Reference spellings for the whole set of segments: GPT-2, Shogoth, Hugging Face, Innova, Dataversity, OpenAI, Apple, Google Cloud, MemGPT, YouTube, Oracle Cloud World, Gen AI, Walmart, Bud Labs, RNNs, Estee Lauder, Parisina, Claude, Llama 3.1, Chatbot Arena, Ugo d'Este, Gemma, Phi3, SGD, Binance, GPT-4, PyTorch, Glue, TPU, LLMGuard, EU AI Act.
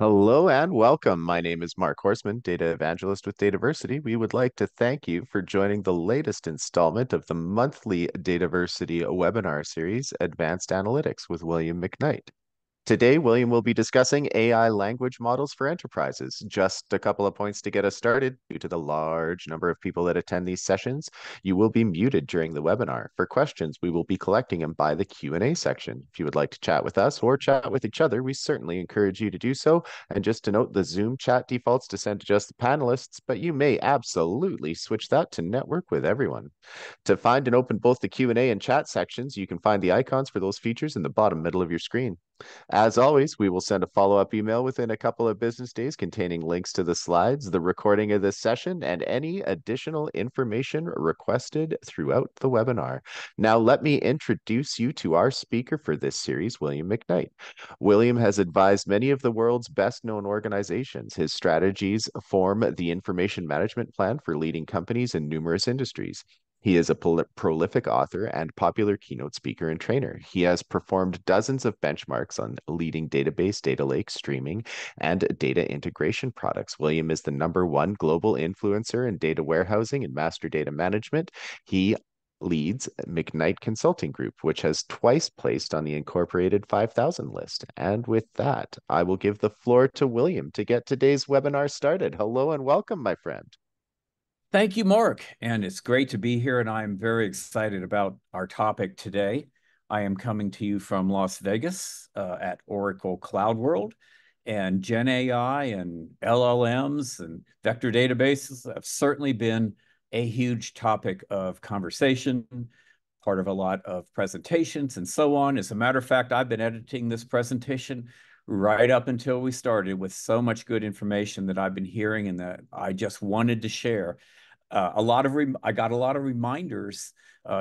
Hello and welcome. My name is Mark Horstman, Data Evangelist with Dataversity. We would like to thank you for joining the latest installment of the monthly Dataversity webinar series, Advanced Analytics with William McKnight. Today, William will be discussing AI language models for enterprises. Just a couple of points to get us started. Due to the large number of people that attend these sessions, you will be muted during the webinar. For questions, we will be collecting them by the Q&A section. If you would like to chat with us or chat with each other, we certainly encourage you to do so. And just to note, the Zoom chat defaults to send to just the panelists, but you may absolutely switch that to network with everyone. To find and open both the Q&A and chat sections, you can find the icons for those features in the bottom middle of your screen. As always, we will send a follow-up email within a couple of business days containing links to the slides, the recording of this session, and any additional information requested throughout the webinar. Now, let me introduce you to our speaker for this series, William McKnight. William has advised many of the world's best-known organizations. His strategies form the information management plan for leading companies in numerous industries. He is a prolific author and popular keynote speaker and trainer. He has performed dozens of benchmarks on leading database, data lake, streaming, and data integration products. William is the #1 global influencer in data warehousing and master data management. He leads McKnight Consulting Group, which has twice placed on the Incorporated 5,000 list. And with that, I will give the floor to William to get today's webinar started. Hello and welcome, my friend. Thank you, Mark, and it's great to be here, and I'm very excited about our topic today. I am coming to you from Las Vegas at Oracle Cloud World, and Gen AI and LLMs and vector databases have certainly been a huge topic of conversation, part of a lot of presentations and so on. As a matter of fact, I've been editing this presentation right up until we started with so much good information that I've been hearing and that I just wanted to share. I got a lot of reminders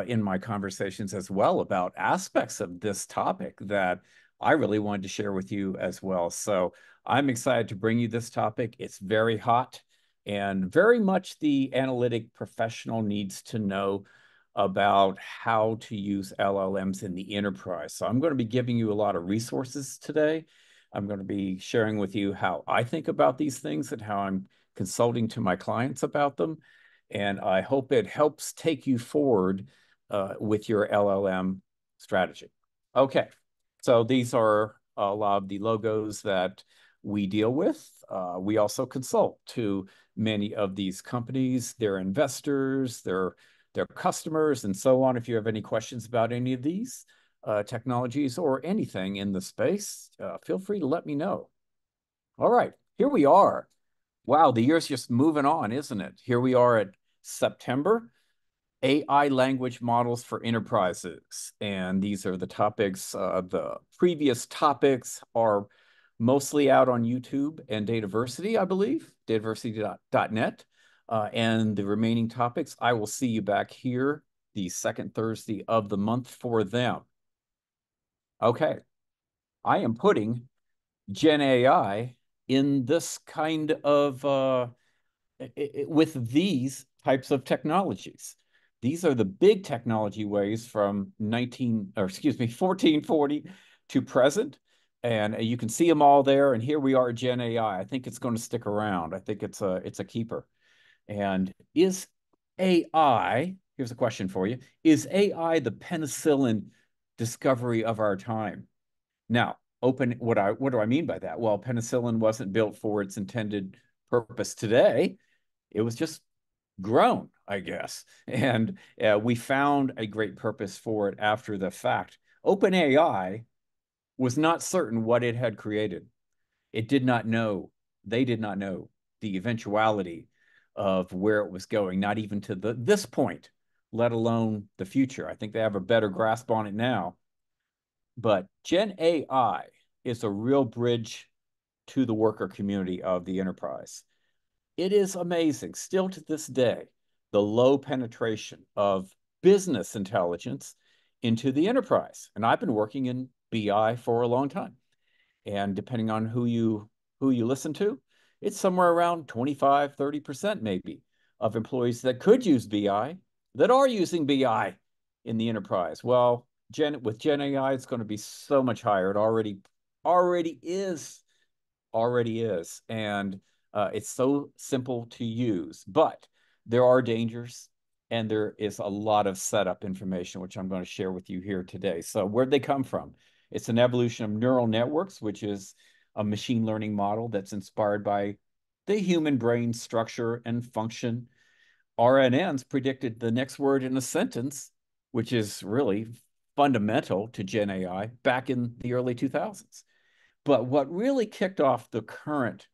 in my conversations as well about aspects of this topic that I really wanted to share with you as well. So I'm excited to bring you this topic. It's very hot and very much the analytic professional needs to know about how to use LLMs in the enterprise. So I'm going to be giving you a lot of resources today. I'm going to be sharing with you how I think about these things and how I'm consulting to my clients about them. And I hope it helps take you forward with your LLM strategy. Okay, so these are a lot of the logos that we deal with. We also consult to many of these companies, their investors, their customers, and so on. If you have any questions about any of these technologies or anything in the space, feel free to let me know. All right, here we are. Wow, the year's just moving on, isn't it? Here we are at September, AI language models for enterprises. And these are the topics. The previous topics are mostly out on YouTube and Dataversity, I believe, dataversity.net. And the remaining topics, I will see you back here the second Thursday of the month for them. Okay, I am putting Gen AI in this kind of, with these types of technologies. These are the big technology waves from 1440 to present. And you can see them all there. And here we are, Gen AI. I think it's going to stick around. I think it's a keeper. And is AI, here's a question for you, is AI the penicillin discovery of our time? Now, what do I mean by that? Well, penicillin wasn't built for its intended purpose today. It was just grown, I guess. And we found a great purpose for it after the fact. OpenAI was not certain what it had created. It did not know. They did not know the eventuality of where it was going, not even to this point, let alone the future. I think they have a better grasp on it now. But Gen AI is a real bridge to the worker community of the enterprise. It is amazing, still to this day, the low penetration of business intelligence into the enterprise. And I've been working in BI for a long time. And depending on who you listen to, it's somewhere around 25, 30% maybe of employees that could use BI that are using BI in the enterprise. Well, with Gen AI, it's going to be so much higher. It already is already is, and it's so simple to use. But there are dangers, and there is a lot of setup information, which I'm going to share with you here today. So where'd they come from? It's an evolution of neural networks, which is a machine learning model that's inspired by the human brain structure and function. RNNs predicted the next word in a sentence, which is really fundamental to Gen AI back in the early 2000s. But what really kicked off the current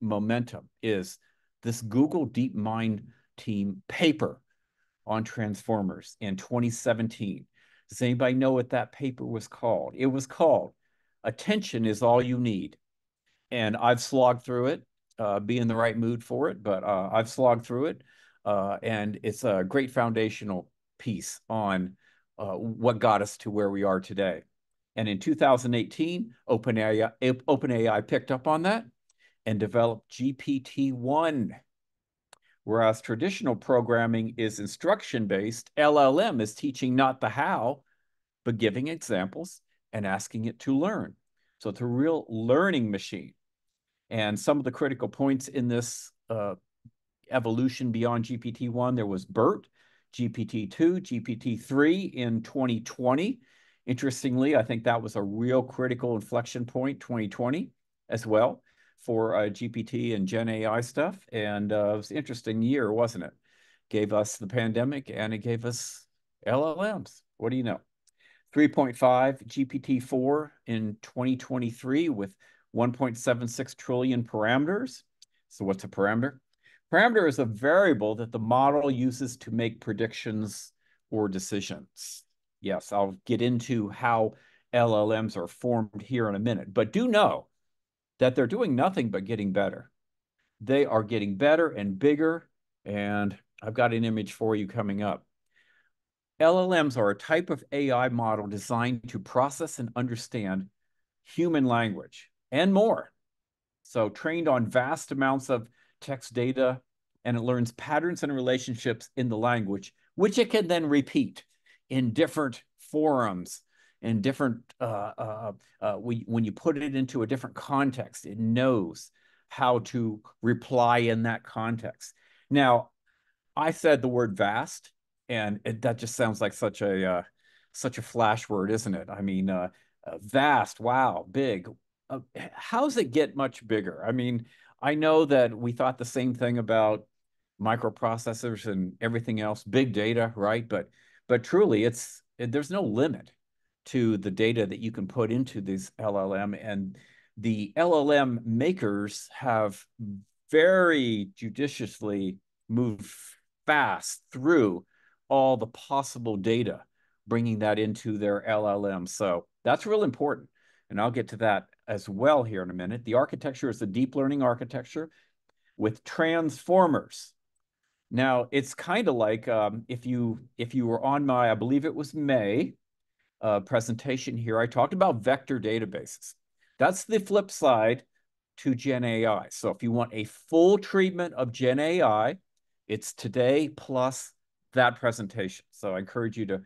momentum is this Google DeepMind team paper on Transformers in 2017. Does anybody know what that paper was called? It was called Attention Is All You Need. And I've slogged through it, be in the right mood for it, but I've slogged through it. And it's a great foundational piece on what got us to where we are today. And in 2018, OpenAI picked up on that and developed GPT-1. Whereas traditional programming is instruction-based, LLM is teaching not the how, but giving examples and asking it to learn. So it's a real learning machine. And some of the critical points in this evolution beyond GPT-1, there was BERT, GPT-2, GPT-3 in 2020. Interestingly, I think that was a real critical inflection point, 2020 as well, for GPT and Gen AI stuff. And it was an interesting year, wasn't it? Gave us the pandemic and it gave us LLMs. What do you know? 3.5, GPT-4 in 2023 with 1.76 trillion parameters. So what's a parameter? Parameter is a variable that the model uses to make predictions or decisions. Yes, I'll get into how LLMs are formed here in a minute, but do know that they're doing nothing but getting better. They are getting better and bigger, and I've got an image for you coming up. LLMs are a type of AI model designed to process and understand human language and more. So trained on vast amounts of text data, and it learns patterns and relationships in the language, which it can then repeat in different forums, in different, when you put it into a different context, it knows how to reply in that context. Now, I said the word vast, and that just sounds like such a, flash word, isn't it? I mean, vast, wow, big. How's it get much bigger? I mean, I know that we thought the same thing about microprocessors and everything else, big data, right? But truly, there's no limit to the data that you can put into this LLM. And the LLM makers have very judiciously moved fast through all the possible data, bringing that into their LLM. So that's real important. And I'll get to that as well here in a minute. The architecture is a deep learning architecture with transformers. Now, it's kind of like if you were on my, I believe it was May, presentation here, I talked about vector databases. That's the flip side to Gen AI. So if you want a full treatment of Gen AI, it's today plus that presentation. So I encourage you to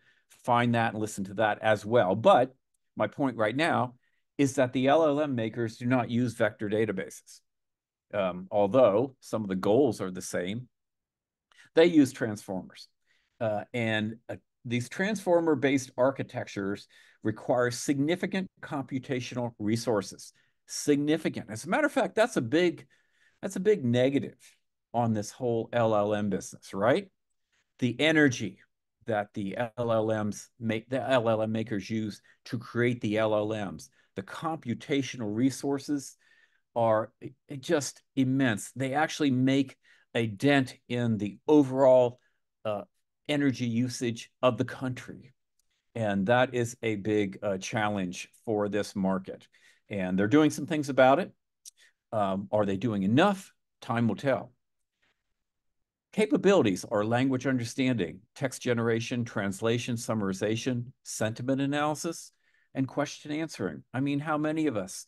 find that and listen to that as well. But my point right now is that the LLM makers do not use vector databases. Although some of the goals are the same, they use transformers. These transformer-based architectures require significant computational resources. Significant. As a matter of fact, that's a big negative on this whole LLM business, right? The energy that the LLM makers use to create the LLMs. The computational resources are just immense. They actually make a dent in the overall energy usage of the country. And that is a big challenge for this market. And they're doing some things about it. Are they doing enough? Time will tell. Capabilities are language understanding, text generation, translation, summarization, sentiment analysis, and question answering. I mean, how many of us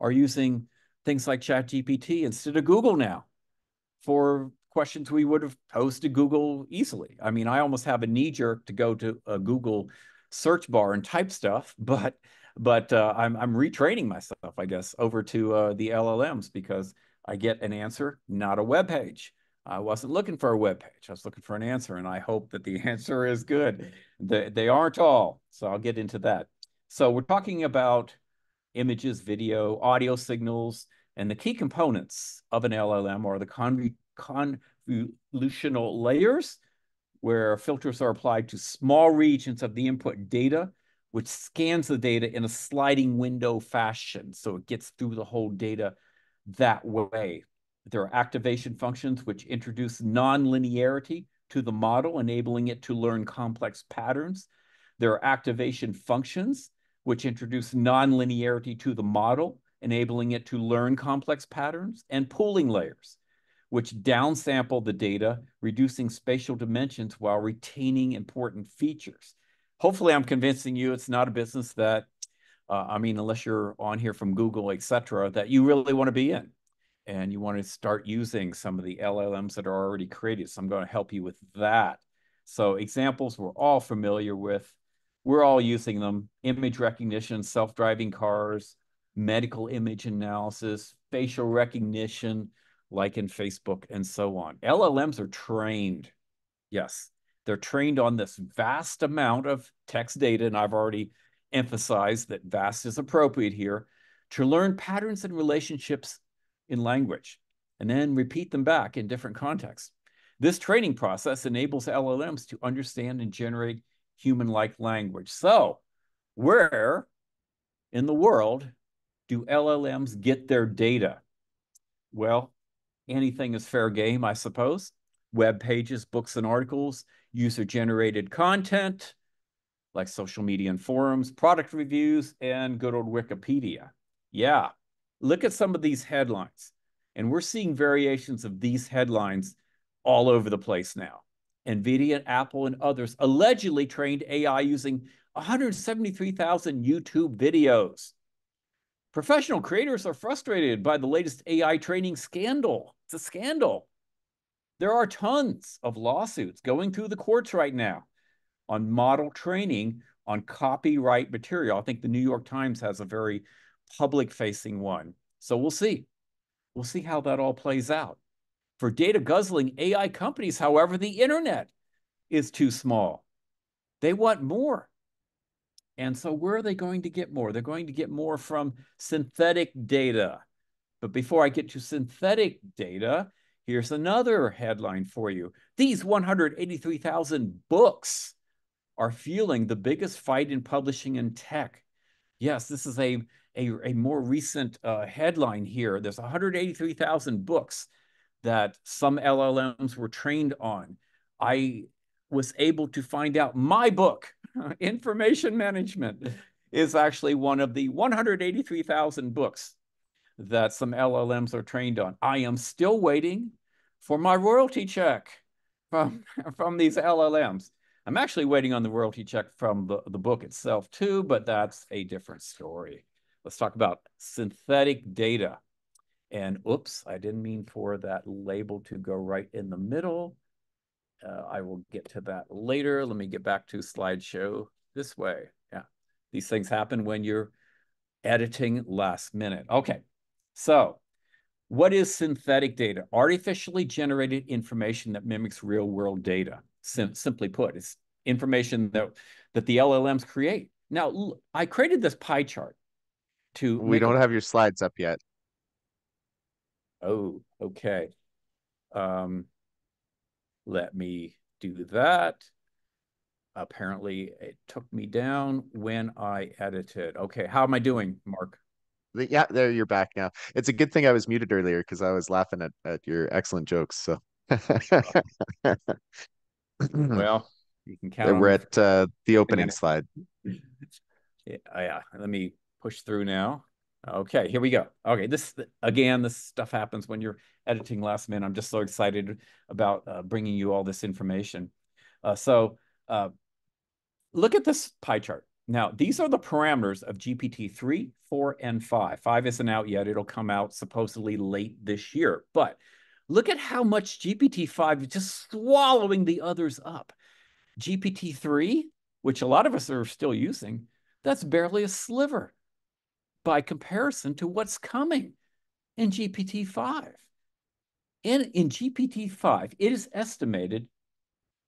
are using things like ChatGPT instead of Google now for questions we would have posed to Google easily? I mean, I almost have a knee jerk to go to a Google search bar and type stuff, but I'm retraining myself, I guess, over to the LLMs, because I get an answer, not a web page. I wasn't looking for a web page. I was looking for an answer, and I hope that the answer is good. They aren't all, so I'll get into that. So we're talking about images, video, audio signals, and the key components of an LLM are the convolutional layers, where filters are applied to small regions of the input data, which scans the data in a sliding window fashion. So it gets through the whole data that way. There are activation functions which introduce nonlinearity to the model, enabling it to learn complex patterns. There are activation functions which introduce nonlinearity to the model, enabling it to learn complex patterns, and pooling layers, which downsample the data, reducing spatial dimensions while retaining important features. Hopefully, I'm convincing you it's not a business that, I mean, unless you're on here from Google, et cetera, that you really want to be in, and you want to start using some of the LLMs that are already created. So I'm going to help you with that. So examples we're all familiar with. We're all using them: image recognition, self-driving cars, medical image analysis, facial recognition, like in Facebook, and so on. LLMs are trained. Yes, they're trained on this vast amount of text data, and I've already emphasized that vast is appropriate here, to learn patterns and relationships in language, and then repeat them back in different contexts. This training process enables LLMs to understand and generate human-like language. So where in the world do LLMs get their data? Well, anything is fair game, I suppose. Web pages, books and articles, user-generated content, like social media and forums, product reviews, and good old Wikipedia. Yeah, look at some of these headlines. And we're seeing variations of these headlines all over the place now. Nvidia, Apple, and others allegedly trained AI using 173,000 YouTube videos. Professional creators are frustrated by the latest AI training scandal. It's a scandal. There are tons of lawsuits going through the courts right now on model training on copyright material. I think the New York Times has a very public-facing one. So we'll see. We'll see how that all plays out. For data guzzling AI companies, however, the internet is too small. They want more. And so where are they going to get more? They're going to get more from synthetic data. But before I get to synthetic data, here's another headline for you. These 183,000 books are fueling the biggest fight in publishing and tech. Yes, this is a more recent headline here. There's 183,000 books that some LLMs were trained on. I was able to find out my book, Information Management, is actually one of the 183,000 books that some LLMs are trained on. I am still waiting for my royalty check from these LLMs. I'm actually waiting on the royalty check from the book itself too, but that's a different story. Let's talk about synthetic data. And oops, I didn't mean for that label to go right in the middle. I will get to that later. Let me get back to slideshow this way. Yeah, these things happen when you're editing last minute. Okay, so what is synthetic data? Artificially generated information that mimics real world data. Simply put, it's information that the LLMs create. Now, I created this pie chart to— We don't have your slides up yet. Oh, okay. Let me do that. Apparently, it took me down when I edited. Okay, how am I doing, Mark? Yeah, there, you're back now. It's a good thing I was muted earlier, because I was laughing at your excellent jokes. So, well, you can count. We're at the opening slide. Yeah, let me push through now. Okay, here we go. Okay, this again, this stuff happens when you're editing last minute. I'm just so excited about bringing you all this information. So look at this pie chart. Now, these are the parameters of GPT-3, 4, and 5. 5 isn't out yet. It'll come out supposedly late this year. But look at how much GPT-5 is just swallowing the others up. GPT-3 which a lot of us are still using, that's barely a sliver by comparison to what's coming in GPT-5. In GPT-5, it is estimated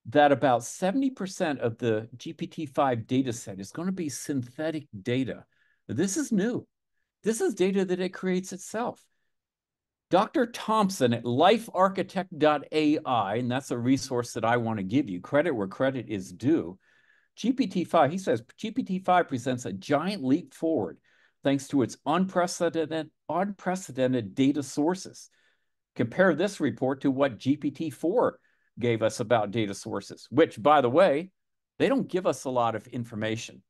that about 70% of the GPT-5 data set is going to be synthetic data. This is new. This is data that it creates itself. Dr. Thompson at lifearchitect.ai, and that's a resource that I want to give you, credit where credit is due. GPT-5, he says, GPT-5 presents a giant leap forward thanks to its unprecedented data sources. Compare this report to what GPT-4 gave us about data sources, which, by the way, they don't give us a lot of information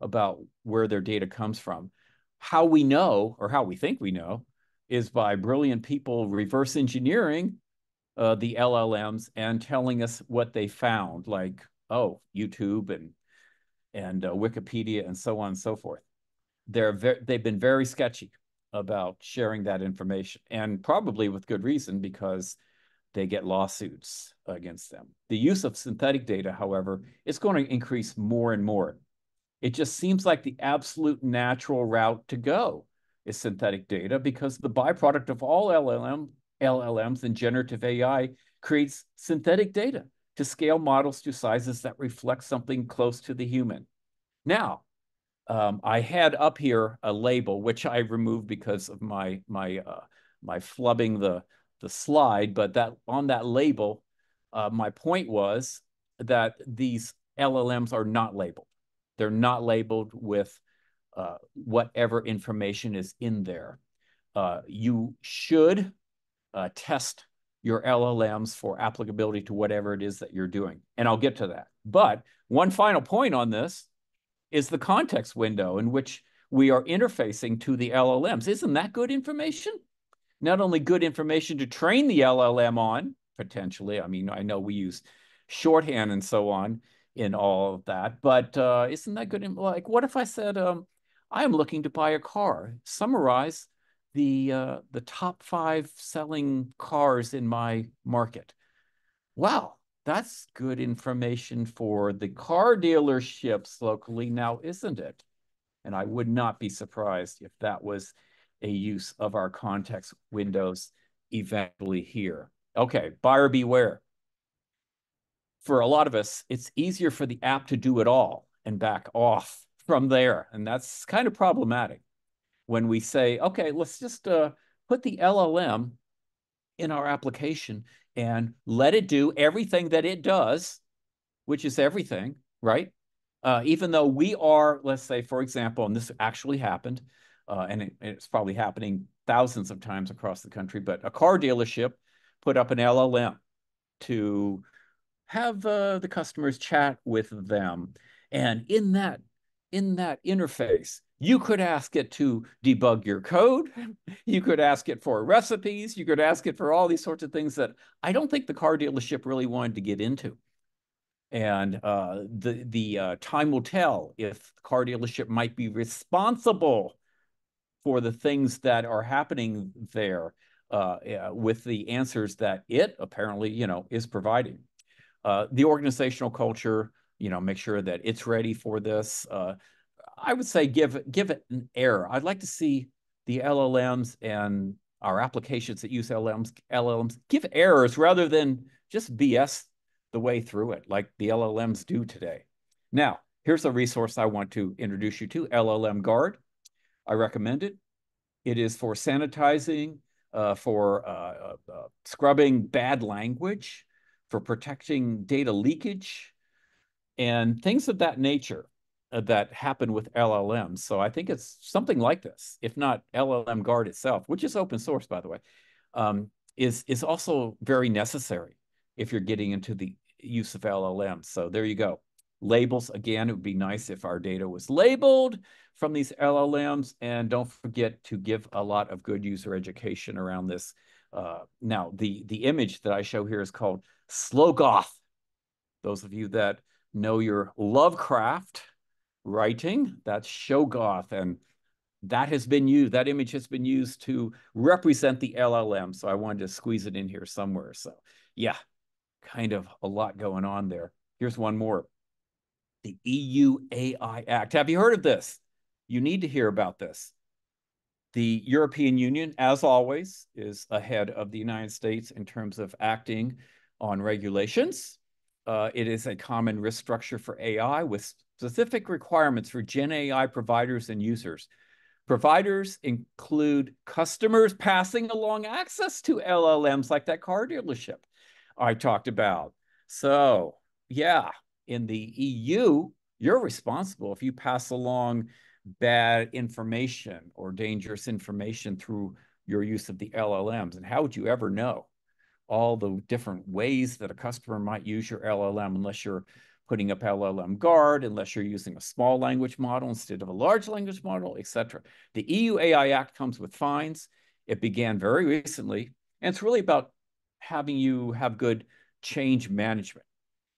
about where their data comes from. How we know, or how we think we know, is by brilliant people reverse engineering the LLMs and telling us what they found, like, oh, YouTube and Wikipedia and so on and so forth. They've been very sketchy about sharing that information, and probably with good reason, because they get lawsuits against them. The use of synthetic data, however, is going to increase more and more. It just seems like the absolute natural route to go is synthetic data, because the byproduct of all LLMs and generative AI creates synthetic data to scale models to sizes that reflect something close to the human. Now, I had up here a label, which I removed because of my flubbing the slide, but that on that label, my point was that these LLMs are not labeled. They're not labeled with whatever information is in there. You should test your LLMs for applicability to whatever it is that you're doing, and I'll get to that. But one final point on this is the context window in which we are interfacing to the LLMs. Isn't that good information? Not only good information to train the LLM on, potentially, I mean, I know we use shorthand and so on in all of that, but isn't that good? Like, what if I said, I am looking to buy a car, summarize the top 5 selling cars in my market. Wow, that's good information for the car dealerships locally now, isn't it? And I would not be surprised if that was a use of our context windows eventually here. Okay, buyer beware. For a lot of us, it's easier for the app to do it all and back off from there. And that's kind of problematic when we say, okay, let's just put the LLM in our application and let it do everything that it does, which is everything, right? Even though we are, let's say, for example, and this actually happened, and it's probably happening thousands of times across the country, but a car dealership put up an LLM to have the customers chat with them. And in that interface, you could ask it to debug your code. You could ask it for recipes. You could ask it for all these sorts of things that I don't think the car dealership really wanted to get into. And the time will tell if the car dealership might be responsible for the things that are happening there with the answers that it apparently, you know, is providing. The organizational culture, you know, make sure that it's ready for this. I would say give it an error. I'd like to see the LLMs and our applications that use LLMs give errors rather than just BS the way through it like the LLMs do today. Now, here's a resource I want to introduce you to, LLMGuard. I recommend it. It is for sanitizing, for scrubbing bad language, for protecting data leakage, and things of that nature that happen with LLMs. So I think it's something like this, if not LLMGuard itself, which is open source, by the way, is also very necessary if you're getting into the use of LLMs. So there you go. Labels, again, it would be nice if our data was labeled from these LLMs, and don't forget to give a lot of good user education around this. Now, the image that I show here is called Shogoth. Those of you that know your Lovecraft writing, that's Shogoth, and that has been used, that image has been used to represent the LLM, so I wanted to squeeze it in here somewhere. So yeah, kind of a lot going on there. Here's one more. the EU AI Act. Have you heard of this? You need to hear about this. The European Union, as always, is ahead of the United States in terms of acting on regulations. It is a common risk structure for AI with specific requirements for Gen AI providers and users. Providers include customers passing along access to LLMs like that car dealership I talked about. So yeah, in the EU, you're responsible if you pass along bad information or dangerous information through your use of the LLMs. And how would you ever know all the different ways that a customer might use your LLM unless you're putting up LLMGuard, unless you're using a small language model instead of a large language model, etc. The EU AI Act comes with fines. It began very recently, and it's really about having you have good change management.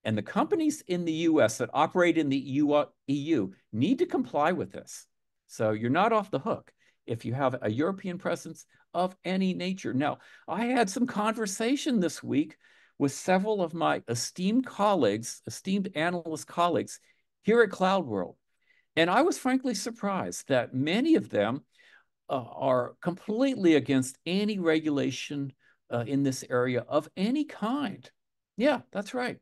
And the companies in the US that operate in the EU need to comply with this. So you're not off the hook if you have a European presence of any nature. Now, I had some conversation this week with several of my esteemed colleagues, esteemed analyst colleagues here at CloudWorld. And I was frankly surprised that many of them are completely against any regulation in this area of any kind. Yeah, that's right.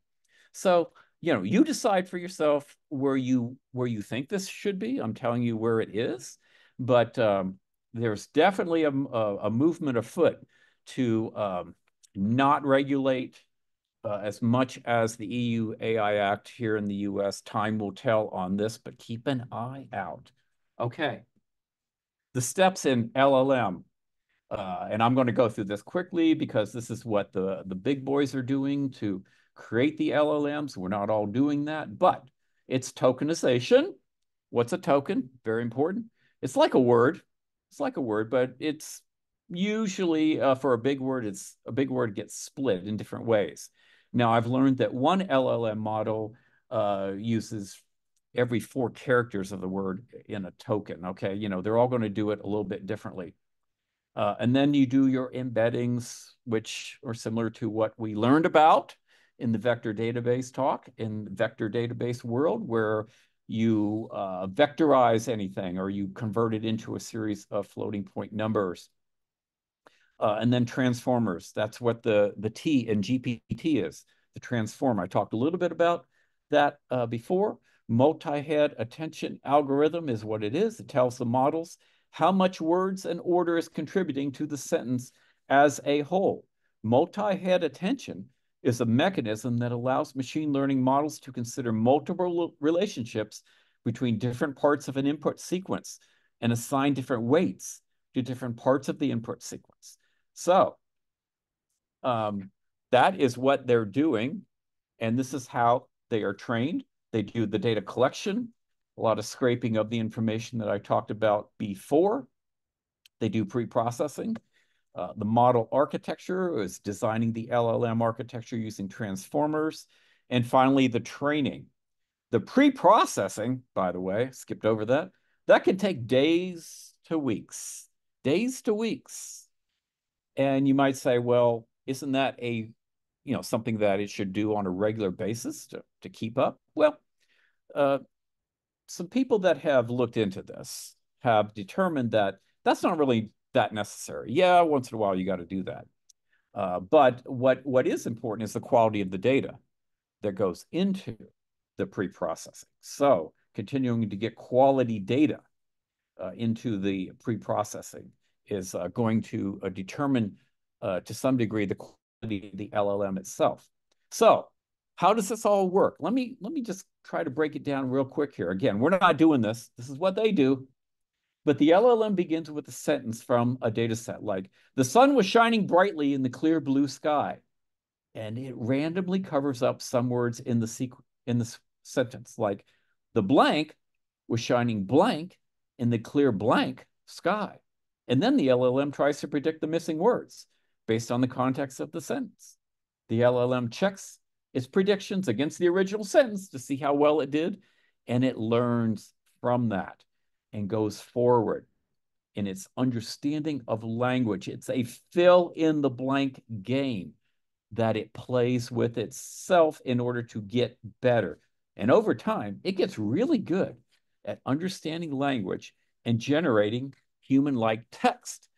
So, you know, you decide for yourself where you think this should be. I'm telling you where it is, but there's definitely a movement afoot to not regulate as much as the EU AI Act here in the US. Time will tell on this, but keep an eye out. Okay, the steps in LLM. And I'm going to go through this quickly because this is what the big boys are doing to create the LLMs. We're not all doing that, but it's tokenization. What's a token? Very important. It's like a word. It's like a word, but it's usually for a big word, it's a big word gets split in different ways. Now, I've learned that one LLM model uses every 4 characters of the word in a token. Okay, you know, they're all going to do it a little bit differently. And then you do your embeddings, which are similar to what we learned about in the vector database talk, in the vector database world, where you vectorize anything or you convert it into a series of floating point numbers. And then transformers, that's what the T in GPT is, the transform. I talked a little bit about that before. Multi-head attention algorithm is what it is. It tells the models how much words and order is contributing to the sentence as a whole. Multi-head attention is a mechanism that allows machine learning models to consider multiple relationships between different parts of an input sequence and assign different weights to different parts of the input sequence. So that is what they're doing, and this is how they are trained. They do the data collection, a lot of scraping of the information that I talked about before. They do pre-processing. The model architecture is designing the LLM architecture using transformers. And finally, the training. The pre-processing, by the way, skipped over that, that can take days to weeks. Days to weeks. And you might say, well, isn't that a, you know, something that it should do on a regular basis to keep up? Well, some people that have looked into this have determined that that's not really that necessary. Yeah, once in a while you got to do that. But what is important is the quality of the data that goes into the pre-processing. So continuing to get quality data into the pre-processing is going to determine to some degree the quality of the LLM itself. So how does this all work? Let me just try to break it down real quick here. Again, we're not doing this. This is what they do. But the LLM begins with a sentence from a data set like, the sun was shining brightly in the clear blue sky. And it randomly covers up some words in the sentence, like the blank was shining blank in the clear blank sky. And then the LLM tries to predict the missing words based on the context of the sentence. The LLM checks its predictions against the original sentence to see how well it did, and it learns from that and goes forward in its understanding of language. It's a fill-in-the-blank game that it plays with itself in order to get better. And over time, it gets really good at understanding language and generating human-like text.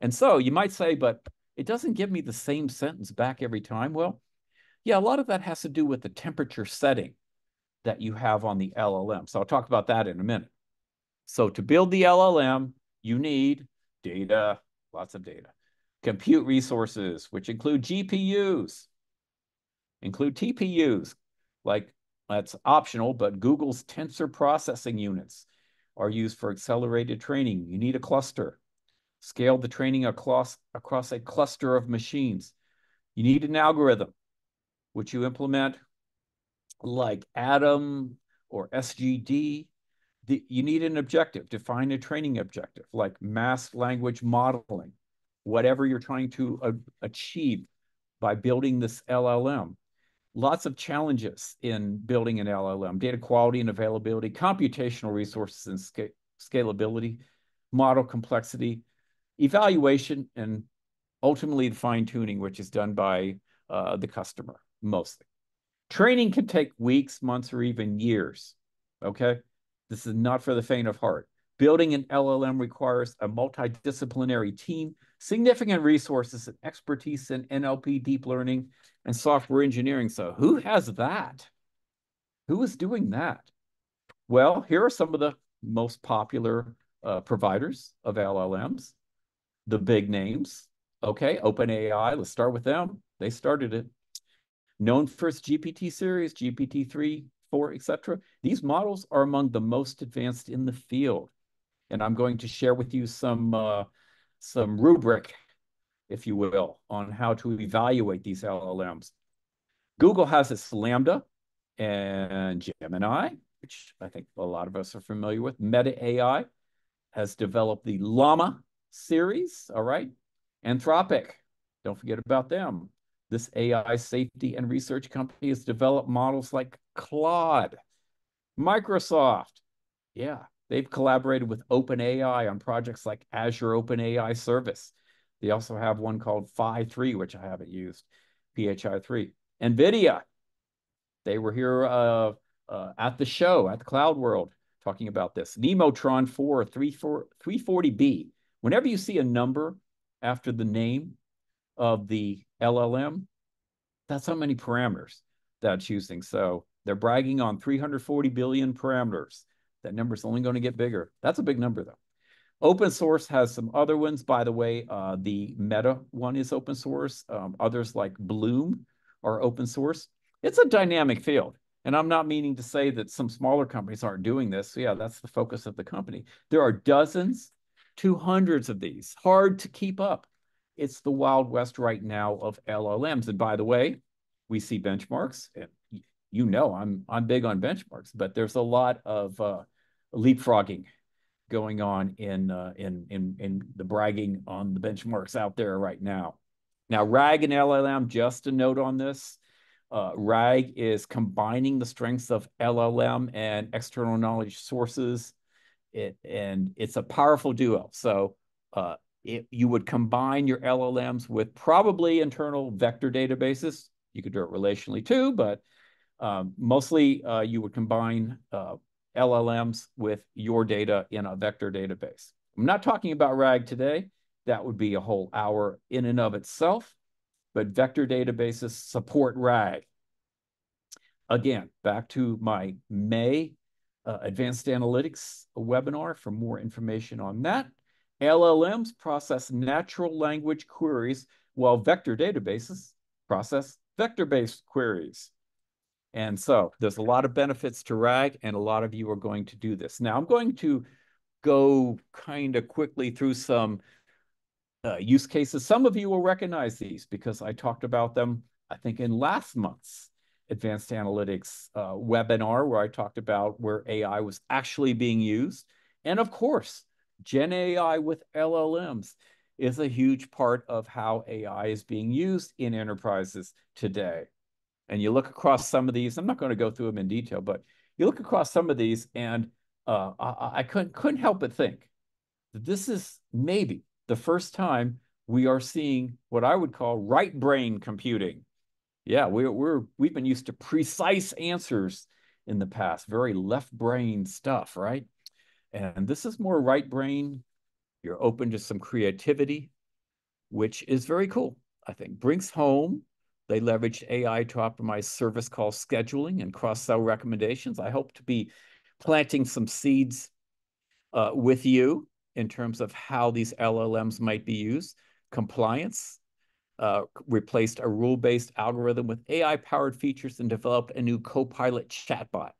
And so you might say, but it doesn't give me the same sentence back every time. Well, yeah, a lot of that has to do with the temperature setting that you have on the LLM. So I'll talk about that in a minute. So to build the LLM, you need data, lots of data, compute resources, which include GPUs, include TPUs, like that's optional, but Google's tensor processing units are used for accelerated training. You need a cluster. Scale the training across a cluster of machines. You need an algorithm, which you implement like ADAM or SGD. You need an objective. Define a training objective, like mass language modeling, whatever you're trying to achieve by building this LLM. Lots of challenges in building an LLM: data quality and availability, computational resources and scalability, model complexity, evaluation, and ultimately the fine-tuning, which is done by the customer mostly. Training can take weeks, months, or even years, okay? This is not for the faint of heart. Building an LLM requires a multidisciplinary team, significant resources and expertise in NLP, deep learning, and software engineering. So who has that? Who is doing that? Well, here are some of the most popular providers of LLMs, the big names. Okay, OpenAI, let's start with them. They started it. Known for its GPT series, GPT-3, 4, etc. These models are among the most advanced in the field. And I'm going to share with you some rubric, if you will, on how to evaluate these LLMs. Google has its Lambda and Gemini, which I think a lot of us are familiar with. Meta AI has developed the Llama series, all right? Anthropic, don't forget about them. This AI safety and research company has developed models like Claude. Microsoft, yeah, they've collaborated with OpenAI on projects like Azure OpenAI Service. They also have one called Phi3, which I haven't used, PHI3. Nvidia, they were here at the show, at the Cloud World, talking about this. Nemotron 4, 340B. Whenever you see a number after the name of the LLM, that's how many parameters that's using. So they're bragging on 340 billion parameters. That number's only going to get bigger. That's a big number, though. Open source has some other ones, by the way. The Meta one is open source. Others like Bloom are open source. It's a dynamic field. And I'm not meaning to say that some smaller companies aren't doing this. So yeah, that's the focus of the company. There are dozens to hundreds of these. Hard to keep up. It's the Wild West right now of LLMs. And by the way, we see benchmarks. And you know I'm big on benchmarks, but there's a lot of leapfrogging going on in the bragging on the benchmarks out there right now. Now, RAG and LLM, just a note on this. RAG is combining the strengths of LLM and external knowledge sources. It's a powerful duo. So, you would combine your LLMs with probably internal vector databases. You could do it relationally too, but mostly you would combine LLMs with your data in a vector database. I'm not talking about RAG today. That would be a whole hour in and of itself, but vector databases support RAG. Again, back to my May Advanced Analytics webinar for more information on that. LLMs process natural language queries, while vector databases process vector-based queries. And so there's a lot of benefits to RAG, and a lot of you are going to do this. Now, I'm going to go kind of quickly through some use cases. Some of you will recognize these because I talked about them, I think, in last month's Advanced Analytics webinar, where I talked about where AI was actually being used. And of course, Gen AI with LLMs is a huge part of how AI is being used in enterprises today. And you look across some of these, I'm not going to go through them in detail, but you look across some of these, and I couldn't help but think that this is maybe the first time we are seeing what I would call right brain computing. Yeah, we've been used to precise answers in the past, very left brain stuff, right? And this is more right brain. You're open to some creativity, which is very cool, I think. Brinks home, they leveraged AI to optimize service call scheduling and cross-sell recommendations. I hope to be planting some seeds with you in terms of how these LLMs might be used. Compliance replaced a rule-based algorithm with AI-powered features and developed a new co-pilot chatbot.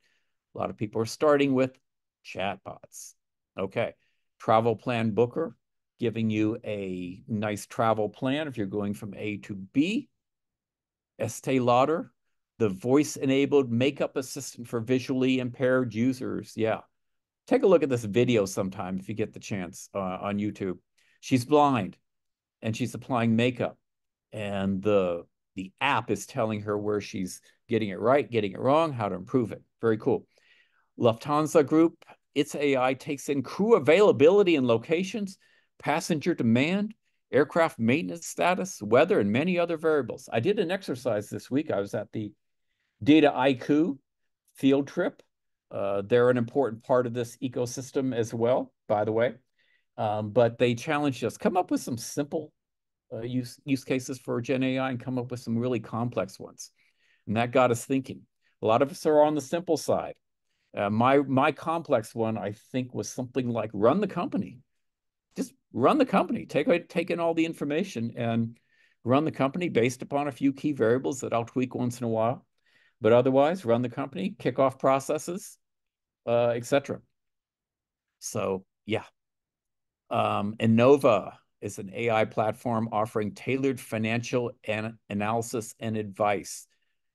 A lot of people are starting with chatbots. Okay, travel plan booker, giving you a nice travel plan if you're going from A to B. Estee Lauder, the voice-enabled makeup assistant for visually impaired users. Yeah, take a look at this video sometime if you get the chance on YouTube. She's blind and she's applying makeup, and the app is telling her where she's getting it right, getting it wrong, how to improve it. Very cool. Lufthansa Group, its AI takes in crew availability and locations, passenger demand, aircraft maintenance status, weather, and many other variables. I did an exercise this week. I was at the Data IQ field trip. They're an important part of this ecosystem as well, by the way. But they challenged us, come up with some simple use cases for Gen AI and come up with some really complex ones. And that got us thinking. A lot of us are on the simple side. My complex one, I think, was something like run the company. Just run the company, take in all the information and run the company based upon a few key variables that I'll tweak once in a while. But otherwise, run the company, kick off processes, etc. So, yeah. Innova is an AI platform offering tailored financial analysis and advice,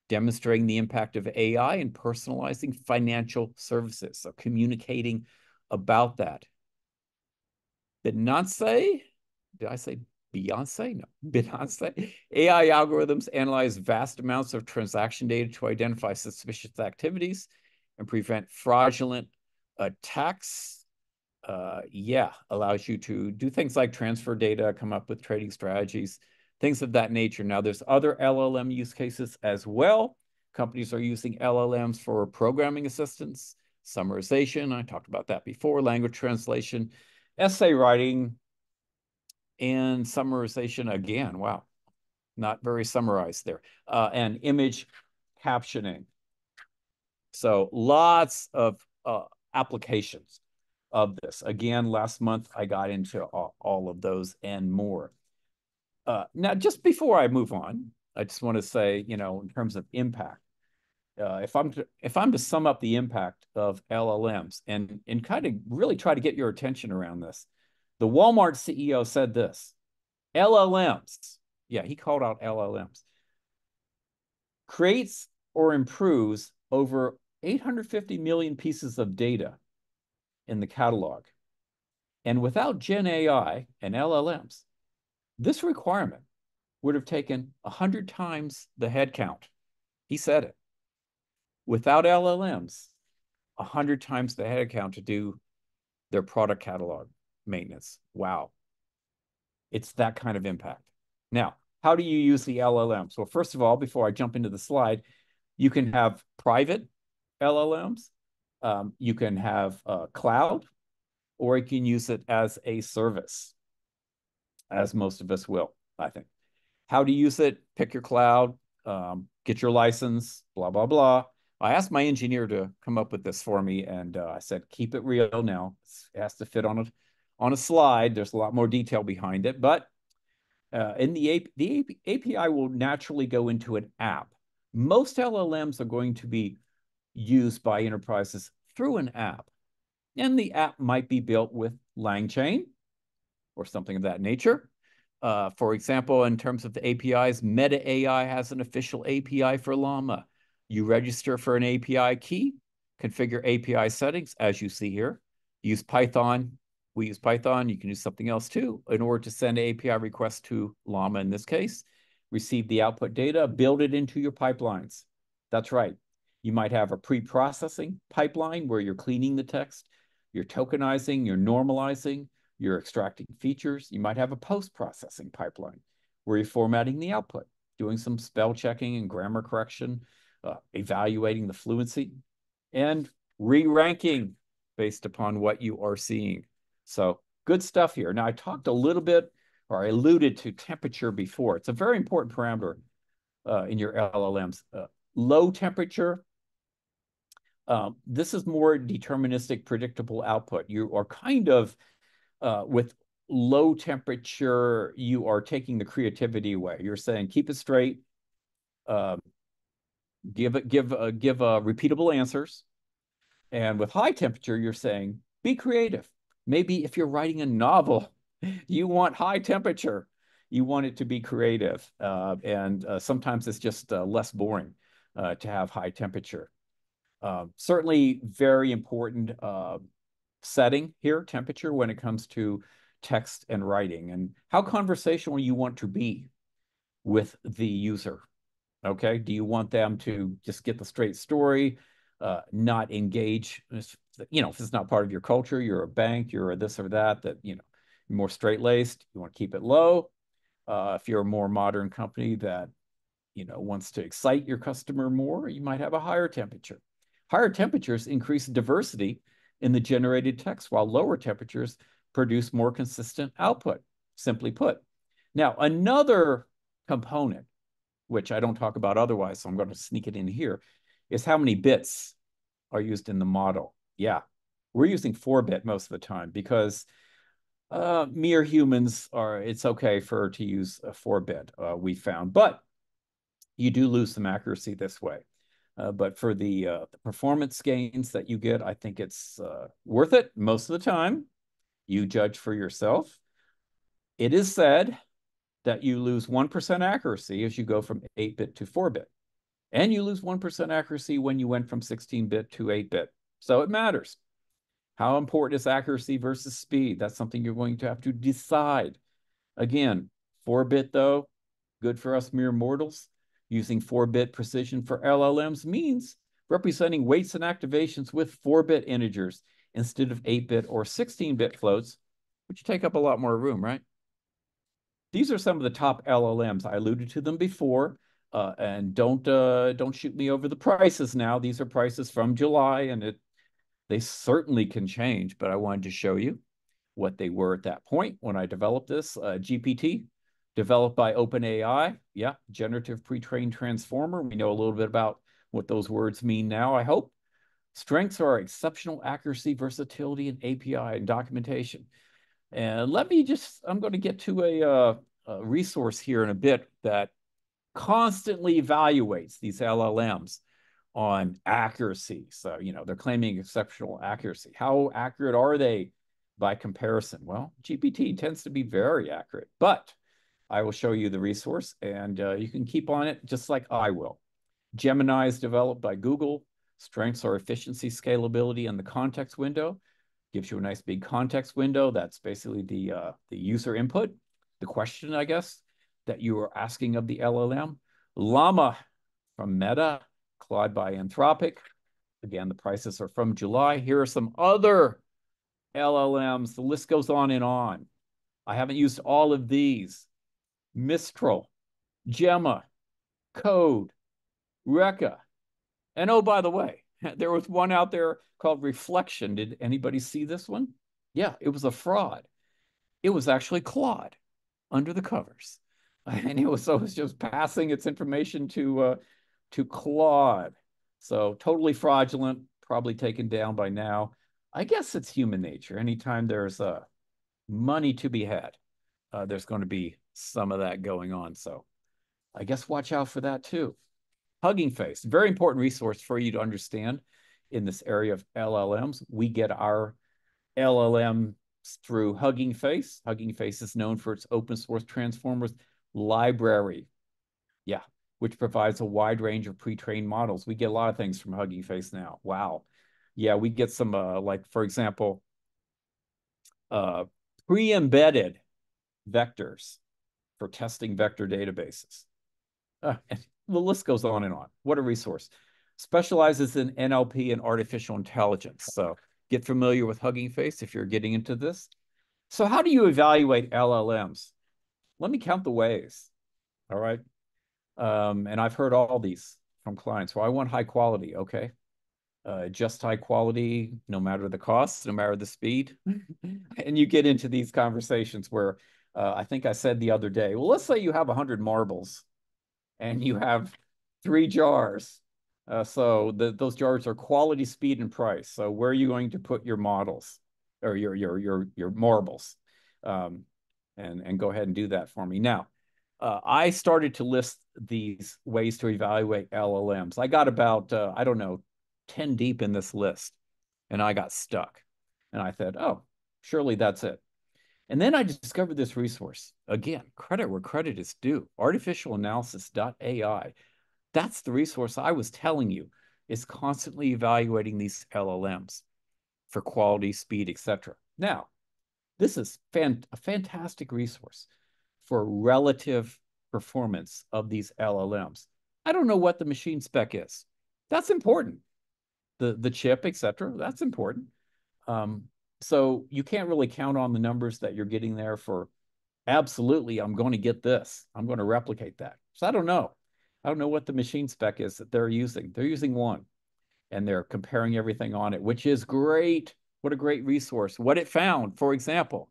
demonstrating the impact of AI and personalizing financial services. So communicating about that. Binance, did I say Beyonce? No, Binance. AI algorithms analyze vast amounts of transaction data to identify suspicious activities and prevent fraudulent attacks. Allows you to do things like transfer data, come up with trading strategies, things of that nature. Now, there's other LLM use cases as well. Companies are using LLMs for programming assistance, summarization, I talked about that before, language translation, essay writing, and summarization again. Wow, not very summarized there. And image captioning. So lots of applications of this. Again, last month, I got into all of those and more. Now, just before I move on, I just want to say, you know, in terms of impact, if I'm to sum up the impact of LLMs and kind of really try to get your attention around this, the Walmart CEO said this, LLMs, yeah, he called out LLMs, creates or improves over 850 million pieces of data in the catalog. And without Gen AI and LLMs, this requirement would have taken 100 times the headcount. He said it. Without LLMs, 100 times the headcount to do their product catalog maintenance. Wow. It's that kind of impact. Now, how do you use the LLMs? Well, first of all, before I jump into the slide, you can have private LLMs. You can have cloud, or you can use it as a service, as most of us will, I think. How to use it, pick your cloud, get your license, blah, blah, blah. I asked my engineer to come up with this for me, and I said, keep it real now. It has to fit on a slide. There's a lot more detail behind it, but in the API will naturally go into an app. Most LLMs are going to be used by enterprises through an app. And the app might be built with LangChain or something of that nature. For example, in terms of the APIs, Meta AI has an official API for Llama. You register for an API key, configure API settings, as you see here. Use Python. We use Python. You can use something else too in order to send API requests to Llama in this case. Receive the output data, build it into your pipelines. That's right. You might have a pre-processing pipeline where you're cleaning the text, you're tokenizing, you're normalizing, you're extracting features. You might have a post-processing pipeline where you're formatting the output, doing some spell checking and grammar correction, evaluating the fluency. and re-ranking based upon what you are seeing. So good stuff here. Now, I talked a little bit, or I alluded to temperature before. It's a very important parameter in your LLMs. Low temperature, this is more deterministic, predictable output. You are kind of, with low temperature, you are taking the creativity away. You're saying, keep it straight, give repeatable answers. And with high temperature, you're saying, be creative. Maybe if you're writing a novel, you want high temperature. You want it to be creative. And sometimes it's just less boring to have high temperature. Certainly very important setting here, temperature, when it comes to text and writing, and how conversational you want to be with the user. Okay, do you want them to just get the straight story, not engage? You know, if it's not part of your culture, you're a bank, you're a this or that, that, you know, you're more straight-laced, you want to keep it low. If you're a more modern company that, you know, wants to excite your customer more, you might have a higher temperature. Higher temperatures increase diversity in the generated text, while lower temperatures produce more consistent output, simply put. Now, another component, which I don't talk about otherwise, so I'm going to sneak it in here, is how many bits are used in the model. Yeah, we're using 4-bit most of the time because mere humans are, it's okay to use a 4-bit, we found, but you do lose some accuracy this way. But for the performance gains that you get, I think it's worth it most of the time. You judge for yourself. It is said that you lose 1% accuracy as you go from 8-bit to 4-bit. And you lose 1% accuracy when you went from 16-bit to 8-bit. So it matters. How important is accuracy versus speed? That's something you're going to have to decide. Again, 4-bit though, good for us mere mortals. Using 4-bit precision for LLMs means representing weights and activations with 4-bit integers instead of 8-bit or 16-bit floats, which take up a lot more room, right? These are some of the top LLMs. I alluded to them before, and don't shoot me over the prices now. These are prices from July, and they certainly can change, but I wanted to show you what they were at that point when I developed this. GPT, developed by OpenAI, yeah, generative pre-trained transformer. We know a little bit about what those words mean now, I hope. Strengths are exceptional accuracy, versatility, and API and documentation. And let me just, I'm going to get to a resource here in a bit that constantly evaluates these LLMs on accuracy. So, you know, they're claiming exceptional accuracy. How accurate are they by comparison? Well, GPT tends to be very accurate, but I will show you the resource, and you can keep on it just like I will. Gemini is developed by Google. Strengths are efficiency, scalability, and the context window. Gives you a nice big context window. That's basically the user input, the question, I guess, that you are asking of the LLM. Llama from Meta, Claude by Anthropic. Again, the prices are from July. Here are some other LLMs. The list goes on and on. I haven't used all of these. Mistral, Gemma, Code, Reka. And oh, by the way, there was one out there called Reflection. Did anybody see this one? Yeah, it was a fraud. It was actually Claude under the covers. And it was just passing its information to Claude. So totally fraudulent, probably taken down by now. I guess it's human nature. Anytime there's money to be had, there's going to be some of that going on. So I guess watch out for that too. Hugging Face, very important resource for you to understand in this area of LLMs. We get our LLMs through Hugging Face. Hugging Face is known for its open source Transformers library, yeah, which provides a wide range of pre-trained models. We get a lot of things from Hugging Face now. Wow. Yeah, we get some, like, for example, pre-embedded vectors for testing vector databases. And the list goes on and on. What a resource. Specializes in NLP and artificial intelligence. So get familiar with Hugging Face if you're getting into this. So how do you evaluate LLMs? Let me count the ways, all right? And I've heard all these from clients. Well, I want high quality, okay. just high quality, no matter the cost, no matter the speed. And you get into these conversations where I think I said the other day, well, let's say you have 100 marbles and you have 3 jars. So those jars are quality, speed, and price. So where are you going to put your models or your marbles? And go ahead and do that for me. Now, I started to list these ways to evaluate LLMs. I got about, I don't know, 10 deep in this list, and I got stuck. And I said, oh, surely that's it. And then I discovered this resource. Again, credit where credit is due, artificialanalysis.ai. That's the resource I was telling you is constantly evaluating these LLMs for quality, speed, etc. Now, this is a fantastic resource for relative performance of these LLMs. I don't know what the machine spec is. That's important. The chip, etc. That's important. So you can't really count on the numbers that you're getting there for, absolutely, I'm going to get this. I'm going to replicate that. So I don't know. I don't know what the machine spec is that they're using. They're using one, and they're comparing everything on it, which is great. What a great resource. What it found, for example,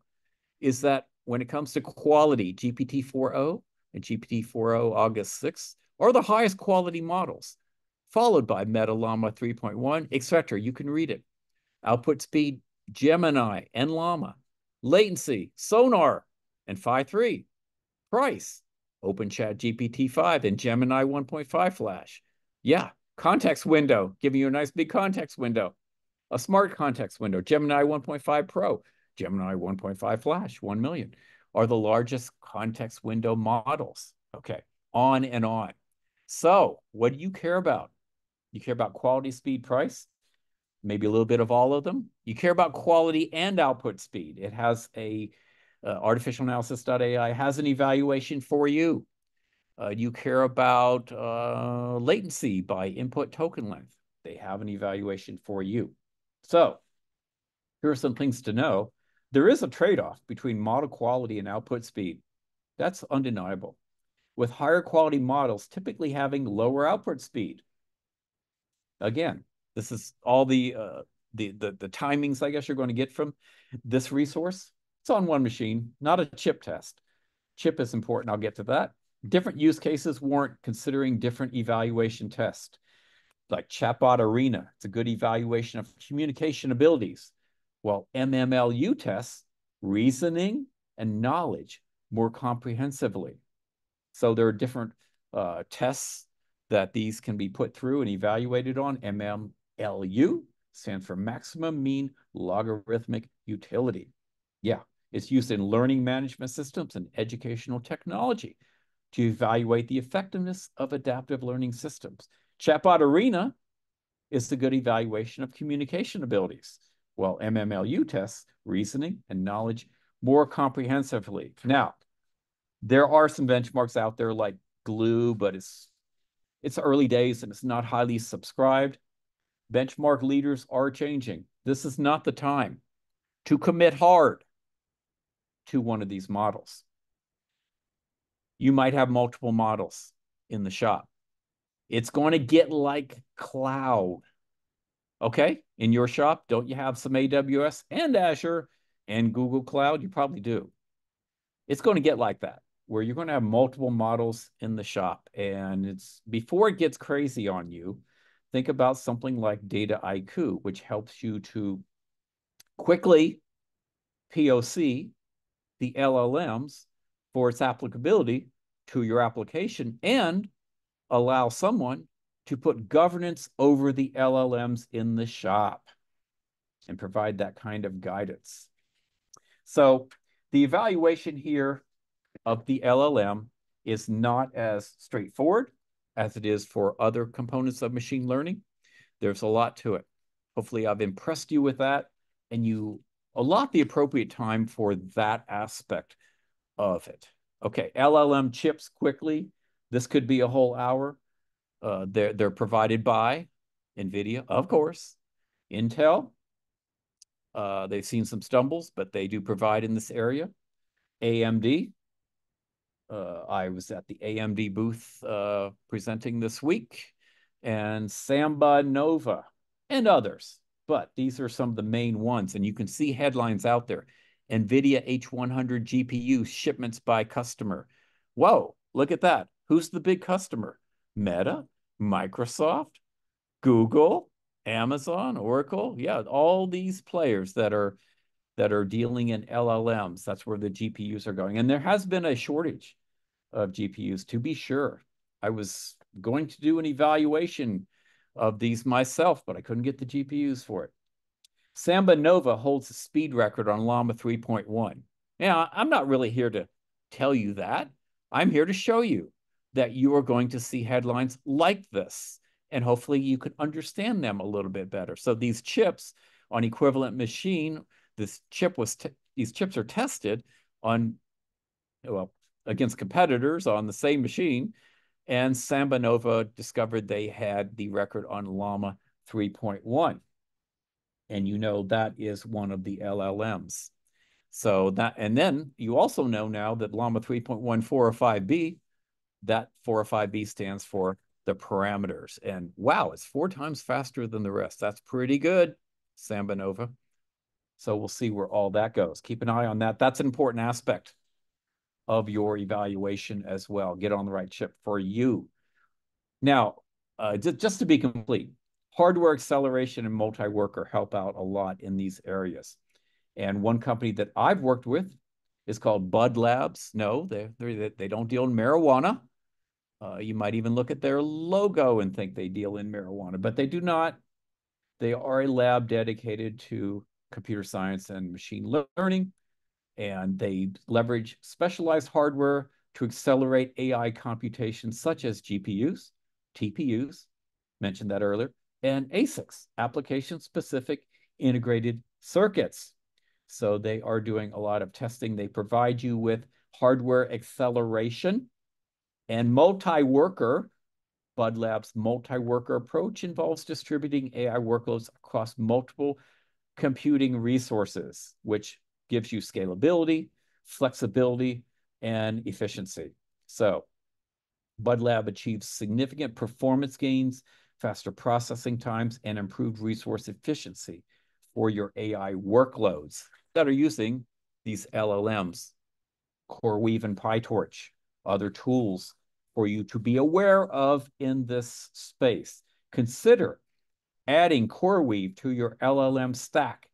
is that when it comes to quality, GPT-4o and GPT-4o August 6th are the highest quality models, followed by Meta Llama 3.1, etc. You can read it. Output speed, Gemini and Llama. Latency, Sonar and Phi3. Price, OpenChat GPT-5 and Gemini 1.5 Flash. Yeah, context window, giving you a nice big context window. A smart context window, Gemini 1.5 Pro, Gemini 1.5 Flash, 1 million, are the largest context window models. Okay, on and on. So what do you care about? You care about quality, speed, price, maybe a little bit of all of them. You care about quality and output speed. It has a, artificialanalysis.ai has an evaluation for you. You care about latency by input token length. They have an evaluation for you. So here are some things to know. There is a trade-off between model quality and output speed. That's undeniable, with higher quality models typically having lower output speed. Again, this is all the timings, I guess, you're going to get from this resource. It's on one machine, not a chip test. Chip is important. I'll get to that. Different use cases warrant considering different evaluation tests. Like chatbot arena, it's a good evaluation of communication abilities, while MMLU tests reasoning and knowledge more comprehensively. So there are different tests that these can be put through and evaluated on. MMLU stands for maximum mean logarithmic utility. Yeah, it's used in learning management systems and educational technology to evaluate the effectiveness of adaptive learning systems. Chatbot arena is the good evaluation of communication abilities, while MMLU tests reasoning and knowledge more comprehensively. Now, there are some benchmarks out there like Glue, but it's early days and it's not highly subscribed. Benchmark leaders are changing. This is not the time to commit hard to one of these models. You might have multiple models in the shop. It's going to get like Claude, okay? In your shop, don't you have some AWS and Azure and Google Cloud? You probably do. It's going to get like that, where you're going to have multiple models in the shop. And it's before it gets crazy on you, think about something like Data IQ, which helps you to quickly POC the LLMs for its applicability to your application and allow someone to put governance over the LLMs in the shop and provide that kind of guidance. So the evaluation here of the LLM is not as straightforward as it is for other components of machine learning. There's a lot to it. Hopefully I've impressed you with that and you allot the appropriate time for that aspect of it. Okay, LLM chips quickly. This could be a whole hour. They're provided by Nvidia, of course, Intel. They've seen some stumbles, but they do provide in this area. AMD. I was at the AMD booth presenting this week, and SambaNova and others, but these are some of the main ones, and you can see headlines out there. Nvidia H100 GPU shipments by customer. Whoa, look at that. Who's the big customer? Meta, Microsoft, Google, Amazon, Oracle. Yeah, all these players that are dealing in LLMs. That's where the GPUs are going. And there has been a shortage of GPUs, to be sure. I was going to do an evaluation of these myself, but I couldn't get the GPUs for it. SambaNova holds a speed record on Llama 3.1. Now, I'm not really here to tell you that. I'm here to show you that you are going to see headlines like this, and hopefully you can understand them a little bit better. So these chips on equivalent machine, these chips are tested on, well, against competitors on the same machine, and SambaNova discovered they had the record on Llama 3.1. And you know that is one of the LLMs. So that, and then you also know now that Llama 3.1 405B, that 405B stands for the parameters. And wow, it's 4 times faster than the rest. That's pretty good, SambaNova. So we'll see where all that goes. Keep an eye on that. That's an important aspect of your evaluation as well. Get on the right chip for you. Now, just to be complete, hardware acceleration and multi-worker help out a lot in these areas. And one company that I've worked with is called Bud Labs. No, they don't deal in marijuana. You might even look at their logo and think they deal in marijuana, but they do not. They are a lab dedicated to computer science and machine learning, and they leverage specialized hardware to accelerate AI computations such as GPUs, TPUs, mentioned that earlier, and ASICs, application-specific integrated circuits. So they are doing a lot of testing. They provide you with hardware acceleration and multi-worker. Bud Labs' multi-worker approach involves distributing AI workloads across multiple computing resources, which gives you scalability, flexibility, and efficiency. So Bud Lab achieves significant performance gains, faster processing times, and improved resource efficiency for your AI workloads that are using these LLMs, CoreWeave and PyTorch, other tools for you to be aware of in this space. Consider adding CoreWeave to your LLM stack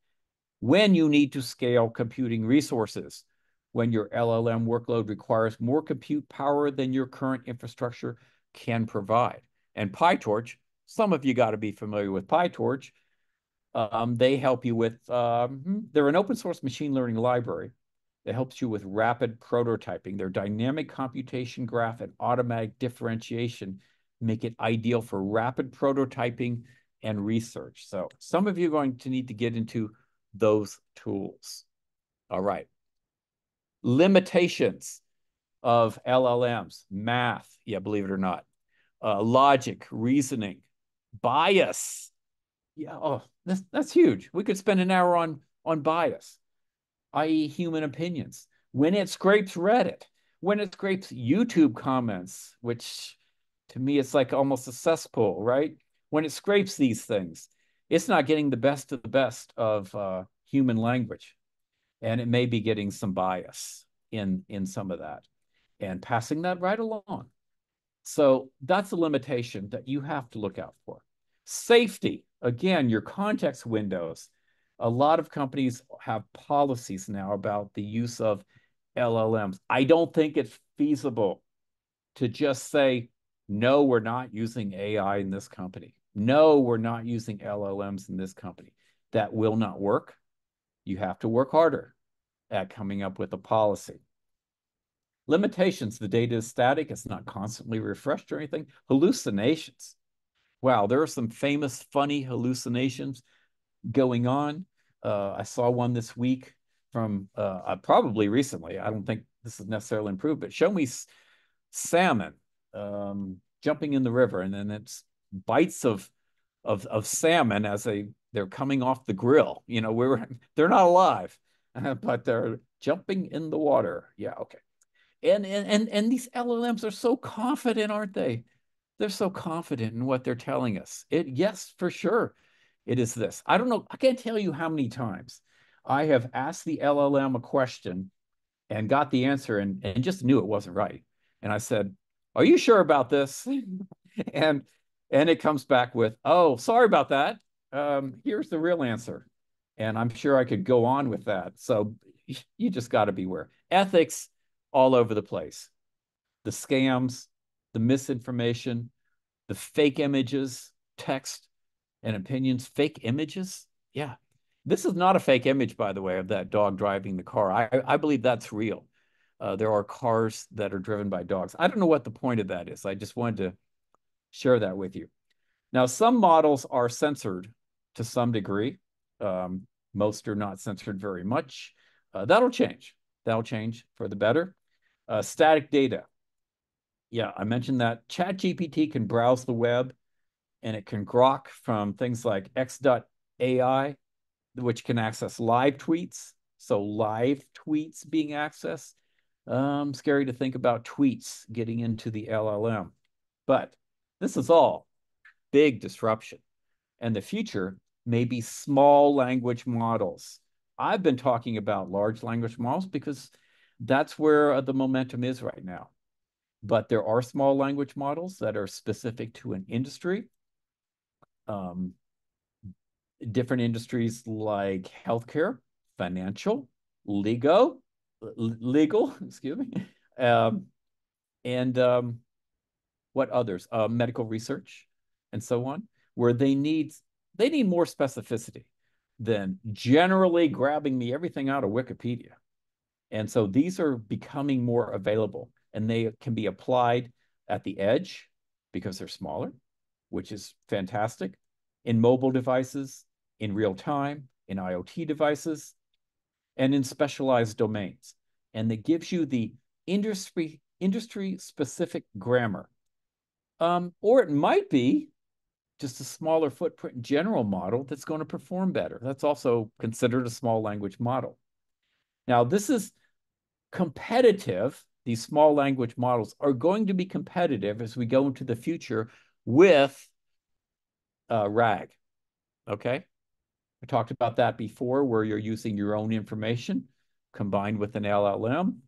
when you need to scale computing resources, when your LLM workload requires more compute power than your current infrastructure can provide. And PyTorch, some of you got to be familiar with PyTorch. They help you with, they're an open source machine learning library that helps you with rapid prototyping. Their dynamic computation graph and automatic differentiation make it ideal for rapid prototyping and research. So some of you are going to need to get into those tools. All right. Limitations of LLMs, math, yeah, believe it or not. Logic, reasoning, bias. Yeah, oh, that's huge. We could spend an hour on bias, i.e. human opinions. When it scrapes Reddit, when it scrapes YouTube comments, which to me it's like almost a cesspool, right? When it scrapes these things, it's not getting the best of human language. And it may be getting some bias in some of that and passing that right along. So that's a limitation that you have to look out for. Safety, again, your context windows. A lot of companies have policies now about the use of LLMs. I don't think it's feasible to just say, no, we're not using AI in this company. No, we're not using LLMs in this company. That will not work. You have to work harder at coming up with a policy. Limitations, the data is static, it's not constantly refreshed or anything. Hallucinations. Wow, there are some famous funny hallucinations going on. I saw one this week from probably recently. I don't think this is necessarily improved, but show me salmon jumping in the river, and then it's bites of salmon as they're coming off the grill. You know, they're not alive, but they're jumping in the water. Yeah, okay. And these LLMs are so confident, aren't they? They're so confident in what they're telling us. Yes, for sure. It is this. I don't know. I can't tell you how many times I have asked the LLM a question and got the answer and just knew it wasn't right. And I said, are you sure about this? And it comes back with, oh, sorry about that. Here's the real answer. And I'm sure I could go on with that. So you just got to beware. Ethics all over the place. The scams, the misinformation, the fake images, text and opinions. Fake images? Yeah. This is not a fake image, by the way, of that dog driving the car. I believe that's real. There are cars that are driven by dogs. I don't know what the point of that is. I just wanted to share that with you. Now, some models are censored to some degree. Most are not censored very much. That'll change. That'll change for the better. Static data. Yeah, I mentioned that. ChatGPT can browse the web, and it can grok from things like X.AI, which can access live tweets. So live tweets being accessed. Scary to think about tweets getting into the LLM. But this is all big disruption. And the future may be small language models. I've been talking about large language models because that's where the momentum is right now. But there are small language models that are specific to an industry. Different industries like healthcare, financial, legal, excuse me, and what others? Medical research and so on, where they need more specificity than generally grabbing me everything out of Wikipedia. And so these are becoming more available, and they can be applied at the edge because they're smaller, which is fantastic, in mobile devices, in real time, in IoT devices, and in specialized domains. And that gives you the industry-specific grammar. Or it might be just a smaller footprint general model that's going to perform better. That's also considered a small language model. Now, this is competitive. These small language models are going to be competitive as we go into the future with RAG, okay? I talked about that before, where you're using your own information combined with an LLM.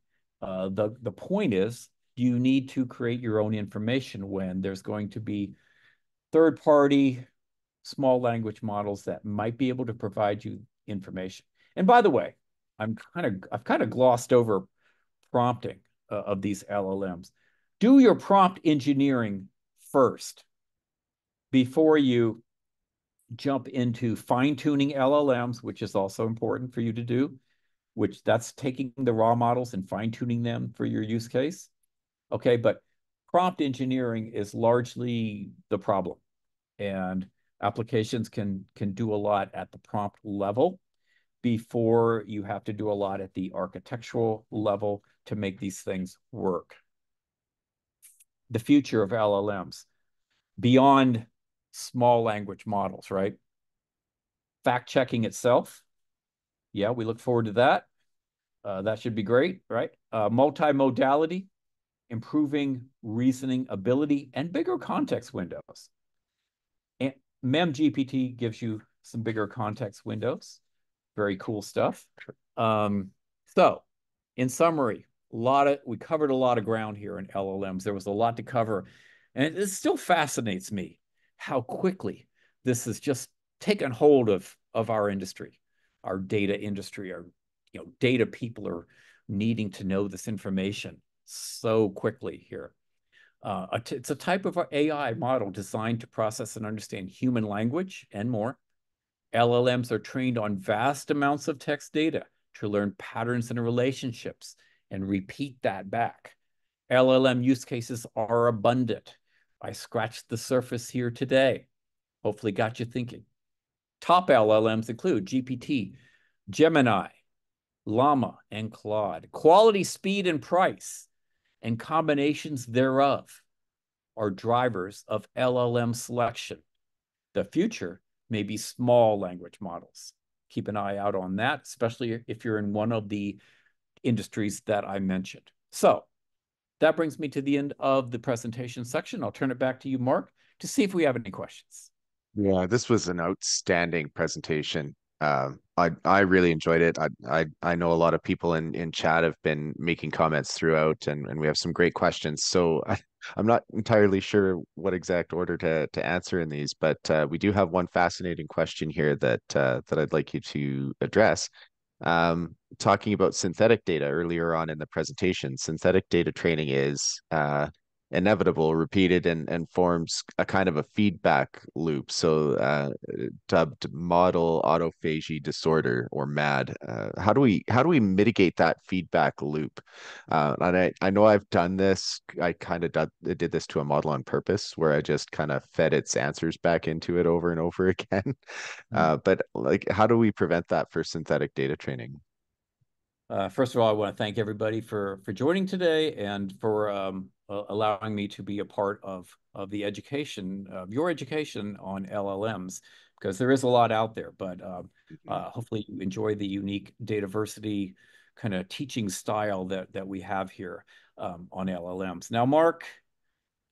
The point is, you need to create your own information when there's going to be third-party small language models that might be able to provide you information. And by the way, I've kind of glossed over prompting of these LLMs. Do your prompt engineering first before you jump into fine-tuning LLMs, which is also important for you to do, which that's taking the raw models and fine-tuning them for your use case. Okay, but prompt engineering is largely the problem, and applications can do a lot at the prompt level before you have to do a lot at the architectural level to make these things work. The future of LLMs beyond small language models, right? Fact-checking itself. Yeah, we look forward to that. That should be great, right? Multimodality, improving reasoning ability, and bigger context windows. And MemGPT gives you some bigger context windows. Very cool stuff. So, in summary, we covered a lot of ground here in LLMs. There was a lot to cover, and it still fascinates me how quickly this has just taken hold of our industry, our data industry. Our data people are needing to know this information so quickly here. It's a type of AI model designed to process and understand human language and more. LLMs are trained on vast amounts of text data to learn patterns and relationships and repeat that back. LLM use cases are abundant. I scratched the surface here today. Hopefully got you thinking. Top LLMs include GPT, Gemini, Llama, and Claude. Quality, speed, and price, and combinations thereof are drivers of LLM selection. The future may be small language models. Keep an eye out on that, especially if you're in one of the industries that I mentioned. So, that brings me to the end of the presentation section. I'll turn it back to you, Mark, to see if we have any questions. Yeah, this was an outstanding presentation. I really enjoyed it. I know a lot of people in chat have been making comments throughout, and we have some great questions. So I'm not entirely sure what exact order to answer in these, but we do have one fascinating question here that I'd like you to address. Talking about synthetic data earlier on in the presentation, synthetic data training is inevitable, repeated, and forms a kind of a feedback loop, so dubbed model autophagy disorder, or MAD. How do we mitigate that feedback loop? And I know I've done this. I kind of did this to a model on purpose, where I just kind of fed its answers back into it over and over again. But like, how do we prevent that for synthetic data training? First of all, I want to thank everybody for joining today and for allowing me to be a part of the education, of your education on LLMs, because there is a lot out there. But hopefully you enjoy the unique Dataversity kind of teaching style that we have here on LLMs. Now, Mark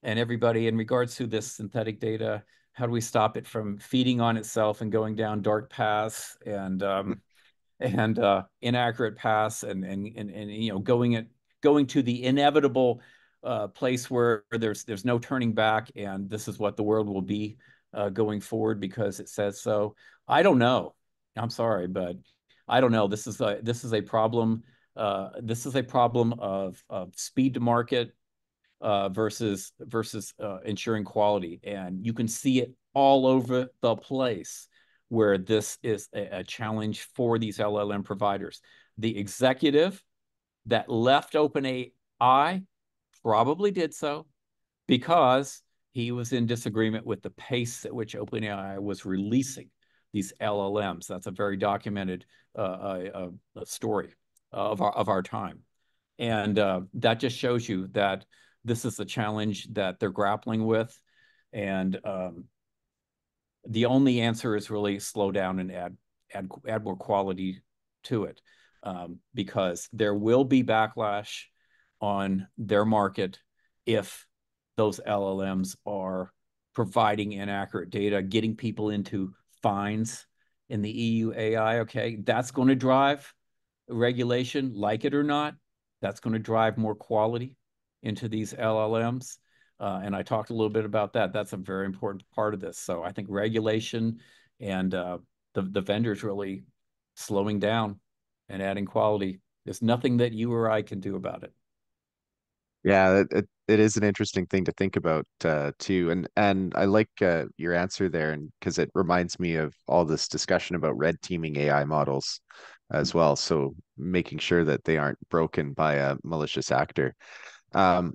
and everybody, in regards to this synthetic data, how do we stop it from feeding on itself and going down dark paths and inaccurate paths and you know, going to the inevitable place where there's no turning back, and this is what the world will be going forward because it says so? I don't know. I'm sorry, but I don't know. This is a problem. This is a problem of speed to market versus ensuring quality, and you can see it all over the place where this is a challenge for these LLM providers. The executive that left OpenAI probably did so because he was in disagreement with the pace at which OpenAI was releasing these LLMs. That's a very documented story of our time. And that just shows you that this is the challenge that they're grappling with. And the only answer is really slow down and add more quality to it, because there will be backlash on their market if those LLMs are providing inaccurate data, getting people into fines in the EU AI. Okay, that's going to drive regulation, like it or not. That's going to drive more quality into these LLMs. And I talked a little bit about that. That's a very important part of this. So I think regulation and the vendors really slowing down and adding quality. There's nothing that you or I can do about it. Yeah, it is an interesting thing to think about too, and I like your answer there, and because it reminds me of all this discussion about red teaming AI models as well. So making sure that they aren't broken by a malicious actor. Yeah.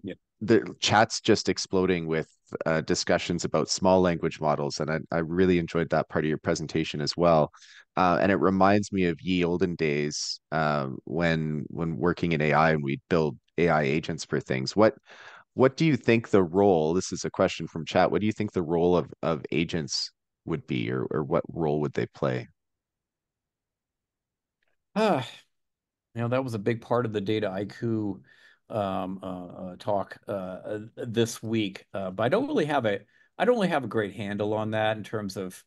The chat's just exploding with discussions about small language models, and I really enjoyed that part of your presentation as well. And it reminds me of ye olden days when working in AI, and we'd build AI agents for things. What do you think the role — this is a question from chat — what do you think the role of agents would be, or what role would they play? You know, that was a big part of the Data IQ talk this week, but I don't really have a great handle on that in terms of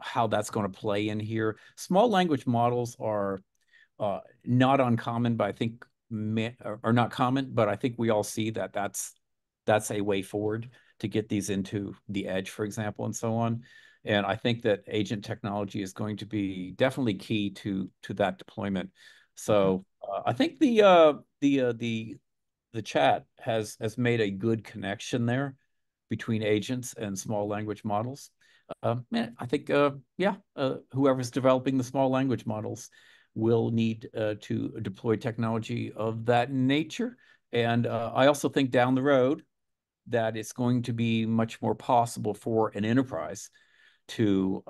how that's going to play in here. Small language models are not uncommon, but I think are not common, but I think we all see that that's a way forward to get these into the edge, for example, and so on. And I think that agent technology is going to be definitely key to that deployment. So I think the chat has made a good connection there between agents and small language models. I think whoever's developing the small language models will need to deploy technology of that nature. And I also think down the road that it's going to be much more possible for an enterprise to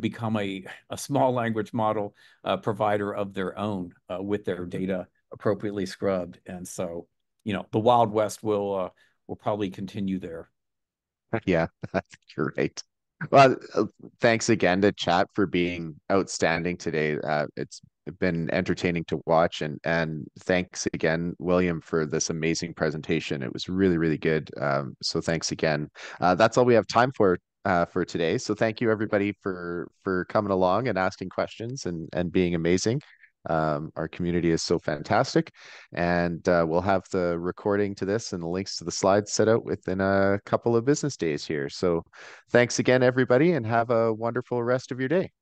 become a small language model provider of their own with their data appropriately scrubbed. And so, you know, the Wild West will probably continue there. Yeah, I think you're right. Well, thanks again to chat for being outstanding today. It's been entertaining to watch, and thanks again, William, for this amazing presentation. It was really, really good. So thanks again. That's all we have time for for today. So thank you everybody for coming along and asking questions and being amazing. Our community is so fantastic, and we'll have the recording to this and the links to the slides set out within a couple of business days here. So thanks again, everybody, and have a wonderful rest of your day.